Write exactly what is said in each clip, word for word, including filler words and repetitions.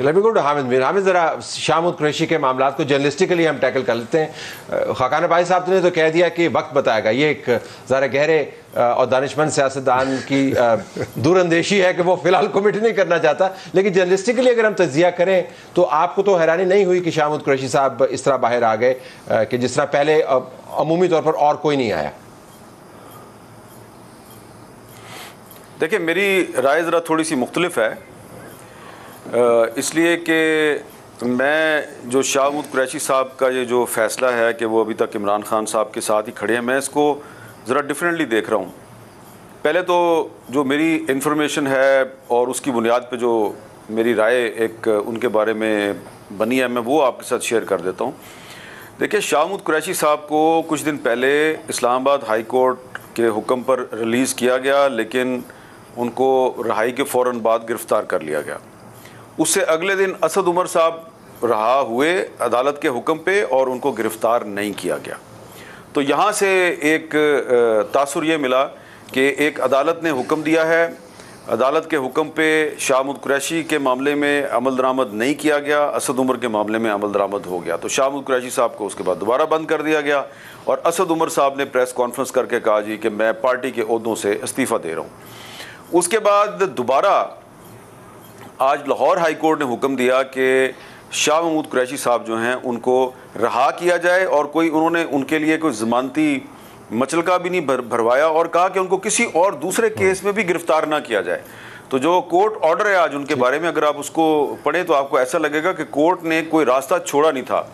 Late me go to Hamid Hamid जरा शाह महमूद कुरैशी के मामला को जर्नलिस्टिकली हम टैकल कर लेते हैं। खाकान भाई साहब ने तो कह दिया कि वक्त बताएगा, ये एक ज़रा गहरे और दानिशमंद सियासतदान की दूरअंदेशी है कि वो फिलहाल कमिट नहीं करना चाहता, लेकिन जर्नलिस्टिकली अगर हम तजिया करें तो आपको तो हैरानी नहीं हुई कि शाह महमूद कुरैशी साहब इस तरह बाहर आ गए कि जिस तरह पहले अमूमी तौर पर और कोई नहीं आया? देखिए, मेरी राय ज़रा थोड़ी सी मुख्तलिफ है, इसलिए कि मैं जो शाह महमूद कुरैशी साहब का ये जो फैसला है कि वो अभी तक इमरान खान साहब के साथ ही खड़े हैं, मैं इसको ज़रा डिफरेंटली देख रहा हूँ। पहले तो जो मेरी इन्फॉर्मेशन है और उसकी बुनियाद पे जो मेरी राय एक उनके बारे में बनी है, मैं वो आपके साथ शेयर कर देता हूँ। देखिए, शाह महमूद कुरैशी साहब को कुछ दिन पहले इस्लामाबाद हाई कोर्ट के हुक्म पर रिलीज़ किया गया, लेकिन उनको रिहाई के फ़ौरन बाद गिरफ़्तार कर लिया गया। उससे अगले दिन असद उमर साहब रहा हुए अदालत के हुक्म पे और उनको गिरफ़्तार नहीं किया गया। तो यहाँ से एक तासुर ये मिला कि एक अदालत ने हुक्म दिया है, अदालत के हुक्म पे शाह महमूद कुरैशी के मामले में अमल दरामद नहीं किया गया, असद उमर के मामले में अमल दरामद हो गया। तो शाह महमूद कुरैशी साहब को उसके बाद दोबारा बंद कर दिया गया और असद उमर साहब ने प्रेस कॉन्फ्रेंस करके कहा जी कि मैं पार्टी के ओहदों से इस्तीफ़ा दे रहा हूँ। उसके बाद दोबारा आज लाहौर हाई कोर्ट ने हुक्म दिया कि शाह महमूद कुरैशी साहब जो हैं उनको रहा किया जाए और कोई उन्होंने उनके लिए कोई ज़मानती मचलका भी नहीं भर भरवाया और कहा कि उनको किसी और दूसरे केस में भी गिरफ़्तार ना किया जाए। तो जो कोर्ट ऑर्डर है आज उनके बारे में, अगर आप उसको पढ़ें तो आपको ऐसा लगेगा कि कोर्ट ने कोई रास्ता छोड़ा नहीं था आ,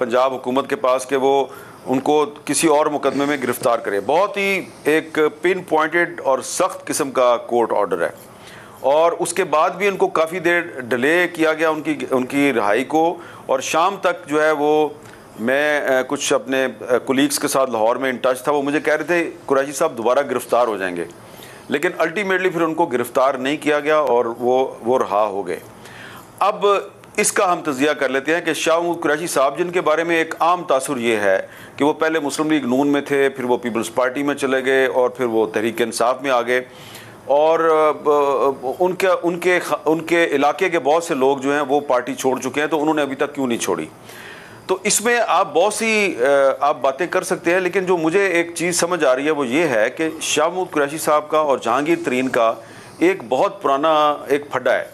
पंजाब हुकूमत के पास कि वो उनको किसी और मुकदमे में गिरफ़्तार करें। बहुत ही एक पिन पॉइंटेड और सख्त किस्म का कोर्ट ऑर्डर है और उसके बाद भी उनको काफ़ी देर डिले किया गया उनकी उनकी रिहाई को और शाम तक जो है वो मैं कुछ अपने कोलीग्स के साथ लाहौर में इन टच था, वो मुझे कह रहे थे कुरैशी साहब दोबारा गिरफ़्तार हो जाएंगे, लेकिन अल्टीमेटली फिर उनको गिरफ़्तार नहीं किया गया और वो वो रहा हो गए। अब इसका हम तजिया कर लेते हैं कि शाह महमूद कुरैशी साहब जिनके बारे में एक आम तासुर ये है कि वो पहले मुस्लिम लीग नून में थे, फिर वो पीपल्स पार्टी में चले गए और फिर वो तहरीक इंसाफ में आ गए और उनके उनके उनके इलाके के बहुत से लोग जो हैं वो पार्टी छोड़ चुके हैं, तो उन्होंने अभी तक क्यों नहीं छोड़ी? तो इसमें आप बहुत सी आप बातें कर सकते हैं, लेकिन जो मुझे एक चीज़ समझ आ रही है वो ये है कि शाह महमूद कुरैशी साहब का और जहंगीर तरीन का एक बहुत पुराना एक फड्डा है।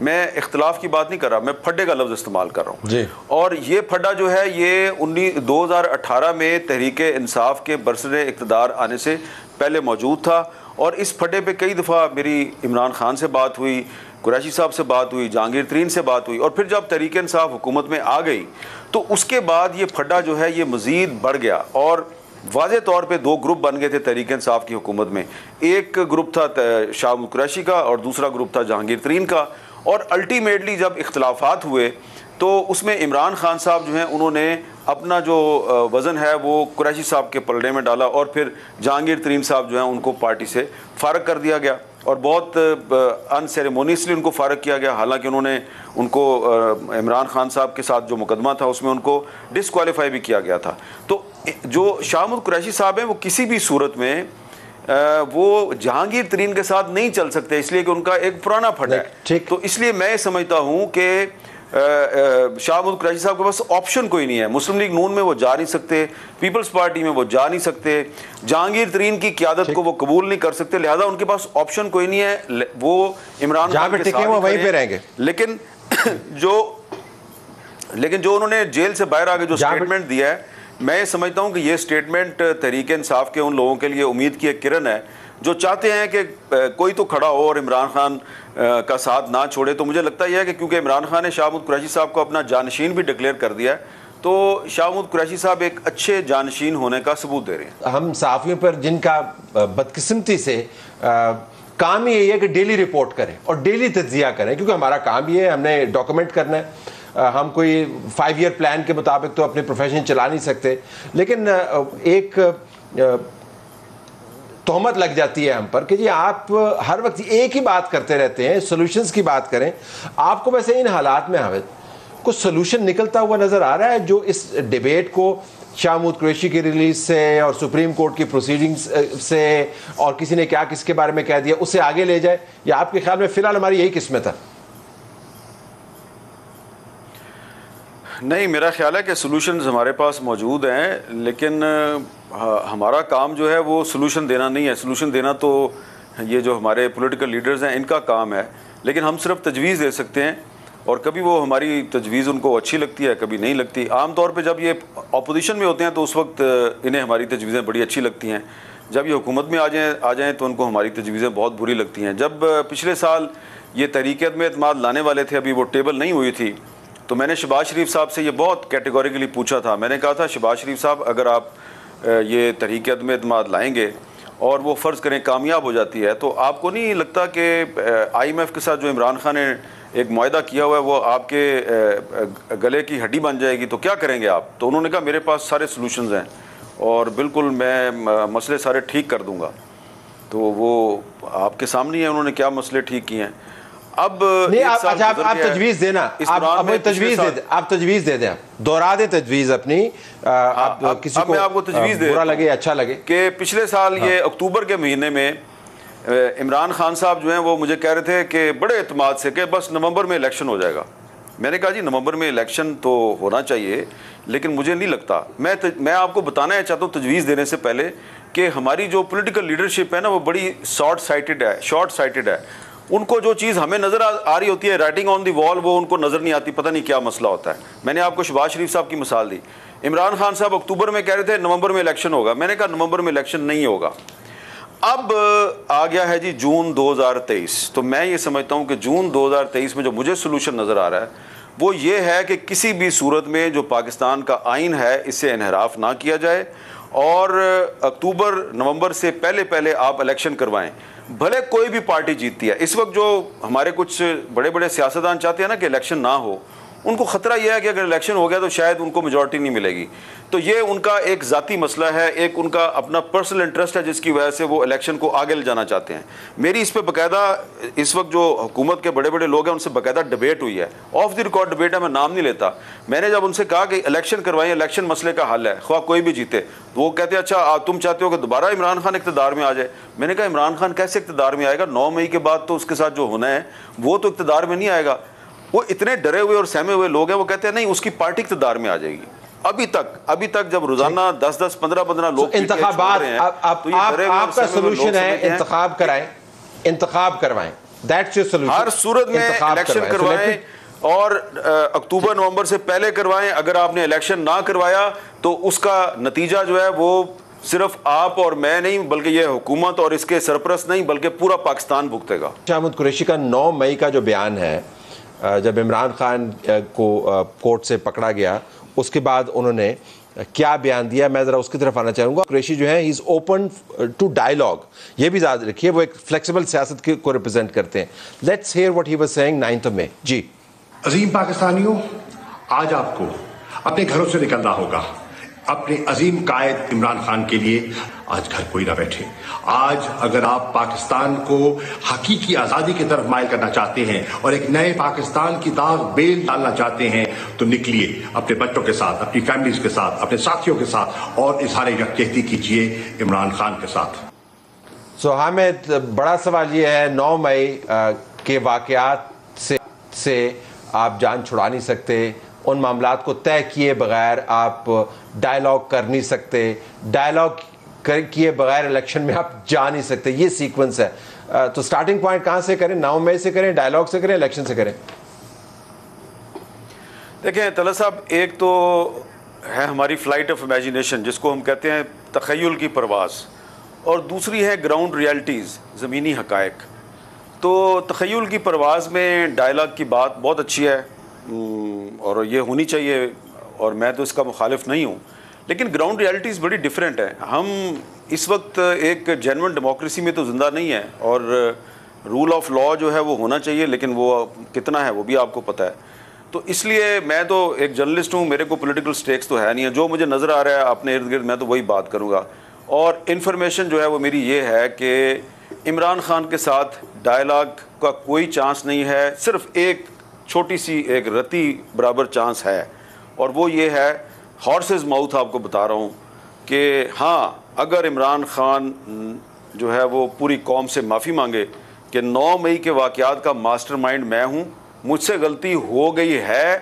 मैं इख्तलाफ की बात नहीं कर रहा, मैं फड्डे का लफ्ज़ इस्तेमाल कर रहा हूँ और ये फड्डा जो है ये उन्नीस दो हज़ार अठारह में तहरीक इंसाफ के बरसरे इक़्तिदार आने से पहले मौजूद था और इस फड्डे पे कई दफ़ा मेरी इमरान खान से बात हुई, कुरैशी साहब से बात हुई, जहांगीर तरीन से बात हुई और फिर जब तहरीक इंसाफ हुकूमत में आ गई तो उसके बाद ये फड्डा जो है ये मज़ीद बढ़ गया और वाज़े तौर पे दो ग्रुप बन गए थे तहरीक इंसाफ की हुकूमत में। एक ग्रुप था शाह महमूद कुरैशी का और दूसरा ग्रुप था जहांगीर तरीन का और अल्टीमेटली जब इख्तलाफात हुए तो उसमें इमरान खान साहब जो हैं उन्होंने अपना जो वज़न है वो कुरैशी साहब के पलड़े में डाला और फिर जहांगीर तरीन साहब जो हैं उनको पार्टी से फ़ारग कर दिया गया और बहुत अनसेरेमोनियसली उनको फ़ारग किया गया, हालांकि उन्होंने उनको इमरान खान साहब के साथ जो मुकदमा था उसमें उनको डिसक्वालीफाई भी किया गया था। तो जो शाह महमूद कुरैशी साहब हैं वो किसी भी सूरत में वो जहांगीर तरीन के साथ नहीं चल सकते, इसलिए कि उनका एक पुराना फटा है। तो इसलिए मैं समझता हूँ कि शाह महमूद कुरैशी साहब के पास ऑप्शन कोई नहीं है, मुस्लिम लीग नून में वो जा नहीं सकते, पीपल्स पार्टी में वो जा नहीं सकते, जहांगीर तरीन की क़ियादत को वो कबूल नहीं कर सकते, लिहाजा उनके पास ऑप्शन कोई नहीं है। वो इमरान खान के साथ वहीं पे रहेंगे, लेकिन जो लेकिन जो उन्होंने जेल से बाहर आके जो स्टेटमेंट दिया है मैं समझता हूँ कि ये स्टेटमेंट तहरीक इंसाफ के उन लोगों के लिए उम्मीद की एक किरण है जो चाहते हैं कि कोई तो खड़ा हो और इमरान खान का साथ ना छोड़े। तो मुझे लगता यह है कि क्योंकि इमरान खान ने शाह महमूद कुरैशी साहब को अपना जानशीन भी डिक्लेयर कर दिया है तो शाह महमूद कुरैशी साहब एक अच्छे जानशीन होने का सबूत दे रहे हैं। हम सहाफ़ियों पर जिनका बदकिस्मती से आ, काम यही है कि डेली रिपोर्ट करें और डेली तज्जिया करें, क्योंकि हमारा काम ये है, हमने डॉक्यूमेंट करना है। हम कोई फाइव ईयर प्लान के मुताबिक तो अपने प्रोफेशन चला नहीं सकते, लेकिन एक तोहमत लग जाती है हम पर कि जी आप हर वक्त एक ही बात करते रहते हैं, सॉल्यूशंस की बात करें। आपको वैसे इन हालात में हमें कुछ सॉल्यूशन निकलता हुआ नज़र आ रहा है जो इस डिबेट को शाह महमूद कुरैशी की रिलीज़ से और सुप्रीम कोर्ट की प्रोसीडिंग्स से और किसी ने क्या किसके बारे में कह दिया उससे आगे ले जाए, या आपके ख्याल में फ़िलहाल हमारी यही किस्मत है? नहीं, मेरा ख्याल है कि सॉल्यूशंस हमारे पास मौजूद हैं, लेकिन हमारा काम जो है वो सॉल्यूशन देना नहीं है। सॉल्यूशन देना तो ये जो हमारे पॉलिटिकल लीडर्स हैं इनका काम है, लेकिन हम सिर्फ तजवीज़ दे सकते हैं और कभी वो हमारी तजवीज़ उनको अच्छी लगती है, कभी नहीं लगती। आम तौर पे जब ये अपोजिशन में होते हैं तो उस वक्त इन्हें हमारी तजवीज़ें बड़ी अच्छी लगती हैं, जब ये हुकूमत में आ जाएँ आ जाएँ तो उनको हमारी तजवीज़ें बहुत बुरी लगती हैं। जब पिछले साल ये तहरीक-ए-अदम में एतमाद लाने वाले थे, अभी वो टेबल नहीं हुई थी, तो मैंने शबाज़ शरीफ साहब से ये बहुत कैटेगोरिकली पूछा था। मैंने कहा था शबाज़ शरीफ साहब अगर आप ये तहरीक-ए-अदम में एतमाद लाएँगे और वो फ़र्ज़ करें कामयाब हो जाती है, तो आपको नहीं लगता कि आई एम एफ के साथ जो इमरान खान ने एक मुआहदा किया हुआ है वो आपके गले की हड्डी बन जाएगी, तो क्या करेंगे आप? तो उन्होंने कहा मेरे पास सारे सॉल्यूशंस हैं और बिल्कुल मैं मसले सारे ठीक कर दूंगा। तो वो आपके सामने है, उन्होंने क्या मसले ठीक किए हैं। अब नहीं, आप अच्छा आप, आप तजवीज़ देना, आप आप तजवीज़ दे दे आप तजवीज़ दे दें, आप दोहरा दें तजवीज़ अपनी। आ, आप अब, किसी अब को मैं आपको तजवीज़ दे बुरा लगे अच्छा लगे कि पिछले साल हाँ। ये अक्टूबर के महीने में इमरान खान साहब जो हैं वो मुझे कह रहे थे कि बड़े एतमाद से कि बस नवंबर में इलेक्शन हो जाएगा। मैंने कहा जी नवंबर में इलेक्शन तो होना चाहिए, लेकिन मुझे नहीं लगता। मैं मैं आपको बताना चाहता हूँ तजवीज़ देने से पहले कि हमारी जो पोलिटिकल लीडरशिप है ना वो बड़ी शॉर्ट साइटेड है शॉर्ट साइटेड है। उनको जो चीज़ हमें नज़र आ, आ रही होती है राइटिंग ऑन दी वॉल, वो उनको नज़र नहीं आती, पता नहीं क्या मसला होता है। मैंने आपको शबाज़ शरीफ साहब की मिसाल दी। इमरान खान साहब अक्टूबर में कह रहे थे नवंबर में इलेक्शन होगा, मैंने कहा नवंबर में इलेक्शन नहीं होगा। अब आ गया है जी जून दो हज़ार तेईस, तो मैं ये समझता हूँ कि जून दो हज़ार तेईस में जो मुझे सोल्यूशन नज़र आ रहा है वो ये है कि किसी भी सूरत में जो पाकिस्तान का आइन है इससे इनहराफ ना किया जाए और अक्टूबर नवंबर से पहले पहले आप इलेक्शन करवाएं, भले कोई भी पार्टी जीतती है। इस वक्त जो हमारे कुछ बड़े बड़े सियासतदान चाहते हैं ना कि इलेक्शन ना हो, उनको ख़तरा यह है कि अगर इलेक्शन हो गया तो शायद उनको मेजॉरिटी नहीं मिलेगी। तो ये उनका एक ज़ाती मसला है, एक उनका अपना पर्सनल इंटरेस्ट है जिसकी वजह से वो इलेक्शन को आगे ले जाना चाहते हैं। मेरी इस पर बाकायदा इस वक्त जो हुकूमत के बड़े बड़े लोग हैं उनसे बाकायदा डिबेट हुई है, ऑफ द रिकॉर्ड डिबेट है, मैं नाम नहीं लेता। मैंने जब उनसे कहा कि इलेक्शन करवाएं, इलेक्शन मसले का हल है, ख्वाह कोई भी जीते, तो वो कहते हैं अच्छा तुम चाहते हो कि दोबारा इमरान खान इक़्तिदार में आ जाए। मैंने कहा इमरान खान कैसे इक़्तिदार में आएगा? नौ मई के बाद तो उसके साथ जो होना है वो तो इक़्तिदार में नहीं आएगा। वो इतने डरे हुए और सहमे हुए लोग हैं, वो कहते हैं नहीं उसकी पार्टी इक़्तिदार में आ जाएगी। अभी तक अभी तक जब रोजाना दस दस पंद्रह पंद्रह लोग इंतखाबात हैं, आपका सलूशन है इंतखाब कराएं, इंतखाब करवाएं, दैट्स योर सलूशन। हर सूरत में इलेक्शन करवाएं और अक्टूबर नवंबर से पहले करवाएं। अगर आपने इलेक्शन ना करवाया तो उसका नतीजा जो है वो सिर्फ आप और मैं नहीं बल्कि यह हुकूमत और इसके सरपरस्त नहीं बल्कि पूरा पाकिस्तान भुगतेगा। शाह महमूद कुरैशी का नौ मई का जो बयान है, जब इमरान खान को कोर्ट से पकड़ा गया उसके बाद उन्होंने क्या बयान दिया, मैं ज़रा उसकी तरफ आना चाहूँगा। कुरैशी जो है he is open to dialogue, ये भी याद रखिए, वो एक फ्लेक्सिबल सियासत को रिप्रेजेंट करते हैं। Let's hear what he was saying ninth of May. जी अजीम पाकिस्तानियों, आज आपको अपने घरों से निकलना होगा अपने अजीम कायद इमरान खान के लिए। आज घर कोई ना बैठे, आज अगर आप पाकिस्तान को हकीकी आज़ादी की तरफ माइल करना चाहते हैं और एक नए पाकिस्तान की दाग बेल डालना चाहते हैं तो निकलिए अपने बच्चों के साथ, अपनी फैमिलीज के साथ, अपने साथियों के साथ और इजहार यकजहती कीजिए इमरान खान के साथ। सो हामिद, बड़ा सवाल ये है नौ मई के वाक़यात से से आप जान छुड़ा नहीं सकते, उन मामलात को तय किए बगैर आप डायलॉग कर नहीं सकते, डायलॉग किए बगैर इलेक्शन में आप जा नहीं सकते, ये सीक्वेंस है। तो स्टार्टिंग पॉइंट कहाँ से करें? नौ मई से करें, डायलॉग से करें, इलेक्शन से करें? देखें तलत साहब, एक तो है हमारी फ्लाइट ऑफ इमेजिनेशन जिसको हम कहते हैं तख़य्युल की परवाज़, और दूसरी है ग्राउंड रियलिटीज़, ज़मीनी हक़ायक़। तो तख़य्युल की परवाज़ में डायलॉग की बात बहुत अच्छी है और ये होनी चाहिए और मैं तो इसका मुखालिफ नहीं हूँ, लेकिन ग्राउंड रियलिटीज़ बड़ी डिफरेंट है। हम इस वक्त एक जेन्युइन डेमोक्रेसी में तो ज़िंदा नहीं है और रूल ऑफ लॉ जो है वो होना चाहिए, लेकिन वो कितना है वो भी आपको पता है। तो इसलिए मैं तो एक जर्नलिस्ट हूँ, मेरे को पॉलिटिकल स्टेक्स तो है नहीं है, जो मुझे नज़र आ रहा है अपने इर्द गिर्द मैं तो वही बात करूँगा। और इन्फॉर्मेशन जो है वो मेरी ये है कि इमरान खान के साथ डायलॉग का कोई चांस नहीं है, सिर्फ एक छोटी सी एक रत्ती बराबर चांस है और वो ये है हॉर्सेस माउथ आपको बता रहा हूँ कि हाँ अगर इमरान खान जो है वो पूरी कौम से माफ़ी मांगे कि नौ मई के वाक़यात का मास्टरमाइंड मैं हूँ, मुझसे गलती हो गई है,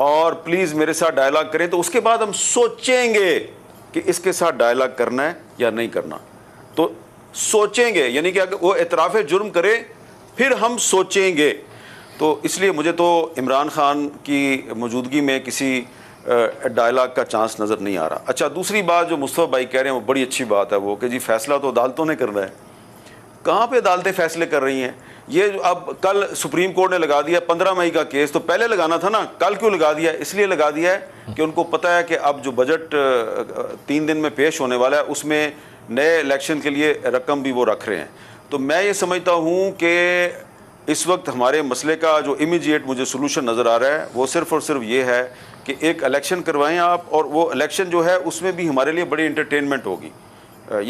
और प्लीज़ मेरे साथ डायलॉग करें, तो उसके बाद हम सोचेंगे कि इसके साथ डायलॉग करना है या नहीं करना। तो सोचेंगे यानी कि अगर वो एतराफ़ जुर्म करे फिर हम सोचेंगे। तो इसलिए मुझे तो इमरान खान की मौजूदगी में किसी डायलॉग का चांस नज़र नहीं आ रहा। अच्छा, दूसरी बात जो मुस्तफ़ा भाई कह रहे हैं वो बड़ी अच्छी बात है, वो कि जी फैसला तो अदालतों ने करना है। कहाँ पे अदालतें फैसले कर रही हैं? ये अब कल सुप्रीम कोर्ट ने लगा दिया पंद्रह मई का केस, तो पहले लगाना था ना, कल क्यों लगा दिया? इसलिए लगा दिया है कि उनको पता है कि अब जो बजट तीन दिन में पेश होने वाला है उसमें नए इलेक्शन के लिए रकम भी वो रख रहे हैं। तो मैं ये समझता हूँ कि इस वक्त हमारे मसले का जो इमीडिएट मुझे सोलूशन नज़र आ रहा है वो सिर्फ़ और सिर्फ ये है कि एक इलेक्शन करवाएं आप, और वो इलेक्शन जो है उसमें भी हमारे लिए बड़ी इंटरटेनमेंट होगी।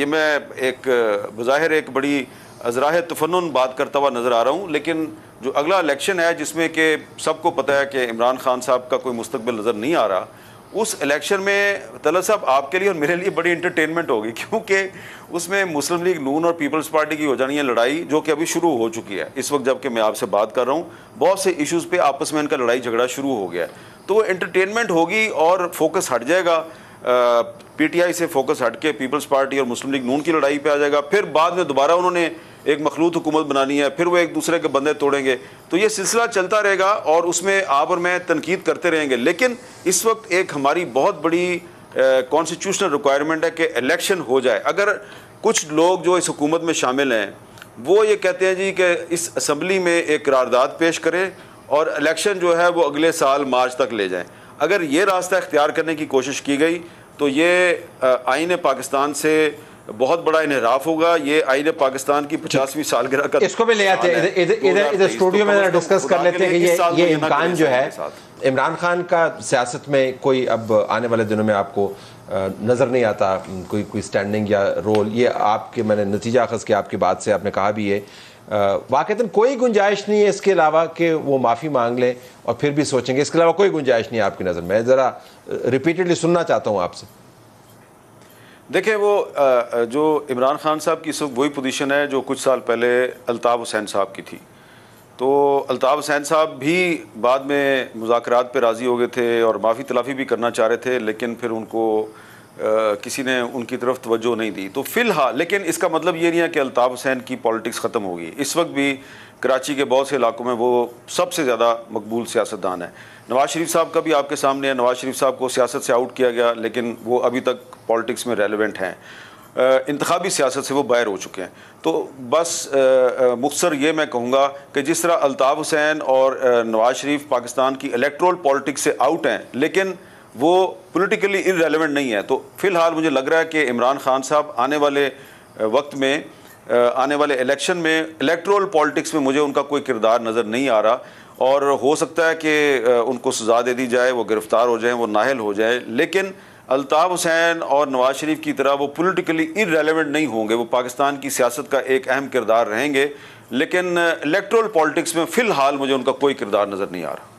ये मैं एक बज़ाहिर एक बड़ी अज़राह तफन्नुन बात करता हुआ नज़र आ रहा हूँ, लेकिन जो अगला इलेक्शन है जिसमें कि सबको पता है कि इमरान खान साहब का कोई मुस्तकबिल नज़र नहीं आ रहा, उस इलेक्शन में तलत साहब आपके लिए और मेरे लिए बड़ी इंटरटेनमेंट होगी, क्योंकि उसमें मुस्लिम लीग नून और पीपल्स पार्टी की हो जानी है लड़ाई, जो कि अभी शुरू हो चुकी है इस वक्त जबकि मैं आपसे बात कर रहा हूँ। बहुत से इश्यूज़ पे आपस में इनका लड़ाई झगड़ा शुरू हो गया है, तो वो इंटरटेनमेंट होगी और फोकस हट जाएगा, पीटीआई से फोकस हट के पीपल्स पार्टी और मुस्लिम लीग नून की लड़ाई पे आ जाएगा। फिर बाद में दोबारा उन्होंने एक मखलूत हुकूमत बनानी है, फिर वो एक दूसरे के बंदे तोड़ेंगे, तो ये सिलसिला चलता रहेगा और उसमें आप और मैं तनकीद करते रहेंगे। लेकिन इस वक्त एक हमारी बहुत बड़ी कॉन्स्टिट्यूशनल रिक्वायरमेंट है कि इलेक्शन हो जाए। अगर कुछ लोग जो इस हुकूमत में शामिल हैं वो ये कहते हैं जी कि इस असम्बली में एक करारदाद पेश करें और इलेक्शन जो है वो अगले साल मार्च तक ले जाएँ, अगर ये रास्ता इख्तियार करने की कोशिश की गई तो ये आईन पाकिस्तान से बहुत बड़ा इनहराफ होगा। ये आईन पाकिस्तान की पचासवीं सालगिरह का इसको भी ले आते हैं, इधर इधर इधर स्टूडियो में जरा डिस्कस कर लेते हैं कि ये ये इम्कान जो है इमरान खान का सियासत में कोई अब आने वाले दिनों में आपको नज़र नहीं आता, कोई कोई स्टैंडिंग या रोल। ये आपके मैंने नतीजा अखज़ किया आपकी बात से, आपने कहा भी है वाक़तन कोई गुंजाइश नहीं है इसके अलावा कि वो माफ़ी मांग लें और फिर भी सोचेंगे, इसके अलावा कोई गुंजाइश नहीं है आपकी नज़र में? ज़रा रिपीटेडली सुनना चाहता हूँ आपसे। देखें, वो जो इमरान खान साहब की इस वक्त वही पोजीशन है जो कुछ साल पहले अलताफ़ हुसैन साहब की थी। तो अलताफ़ हुसैन साहब भी बाद में मुज़ाकरात पे राज़ी हो गए थे और माफ़ी तलाफ़ी भी करना चाह रहे थे, लेकिन फिर उनको किसी ने उनकी तरफ तवज्जो नहीं दी। तो फ़िलहाल लेकिन इसका मतलब ये नहीं है कि अलताफ़ हुसैन की पॉलिटिक्स ख़त्म होगी। इस वक्त भी कराची के बहुत से इलाकों में वो सबसे ज़्यादा मकबूल सियासतदान है। नवाज़ शरीफ साहब का भी आपके सामने है, नवाज़ शरीफ साहब को सियासत से आउट किया गया लेकिन वो अभी तक पॉलिटिक्स में रेलिवेंट हैं, इंतखाबी सियासत से वो बाहर हो चुके हैं। तो बस मुख्तसर ये मैं कहूँगा कि जिस तरह अलताफ़ हुसैन और नवाज़ शरीफ पाकिस्तान की इलेक्ट्रोल पॉलिटिक्स से आउट हैं लेकिन वो पॉलिटिकली इररेलेवेंट नहीं है, तो फ़िलहाल मुझे लग रहा है कि इमरान खान साहब आने वाले वक्त में, आने वाले इलेक्शन में इलेक्ट्रोल पॉलिटिक्स में मुझे उनका कोई किरदार नज़र नहीं आ रहा, और हो सकता है कि उनको सज़ा दे दी जाए, वो गिरफ़्तार हो जाए, वो नाहल हो जाए, लेकिन अलताफ़ हुसैन और नवाज़ शरीफ की तरह वो पॉलिटिकली इररेलेवेंट नहीं होंगे। वो पाकिस्तान की सियासत का एक अहम किरदार रहेंगे, लेकिन इलेक्ट्रोल पॉलिटिक्स में फ़िलहाल मुझे उनका कोई किरदार नज़र नहीं आ रहा।